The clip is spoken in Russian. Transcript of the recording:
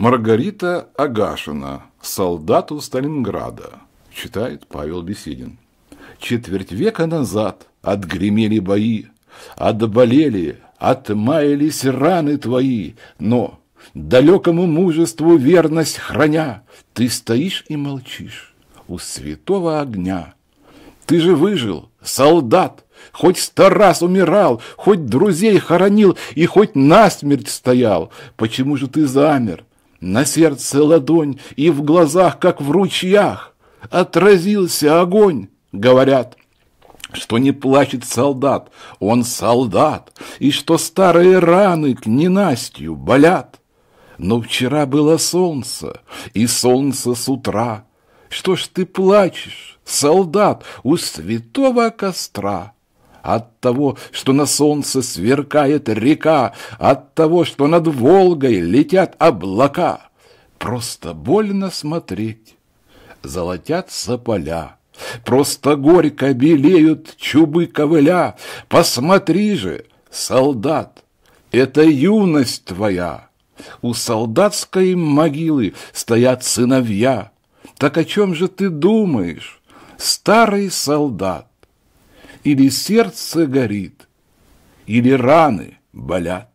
Маргарита Агашина «Солдату Сталинграда», читает Павел Беседин. Четверть века назад отгремели бои, отболели, отмаялись раны твои, но, далекому мужеству верность храня, ты стоишь и молчишь у святого огня. Ты же выжил, солдат, хоть 100 раз умирал, хоть друзей хоронил и хоть насмерть стоял. Почему же ты замер? На сердце ладонь и в глазах, как в ручьях, отразился огонь. Говорят, что не плачет солдат, он солдат, и что старые раны к ненастью болят. Но вчера было солнце, и солнце с утра. Что ж ты плачешь, солдат, у святого костра? От того, что на солнце сверкает река, от того, что над Волгой летят облака, просто больно смотреть, золотятся поля. Просто горько белеют чубы ковыля. Посмотри же, солдат, это юность твоя. У солдатской могилы стоят сыновья. Так о чем же ты думаешь, старый солдат? Или сердце горит, или раны болят.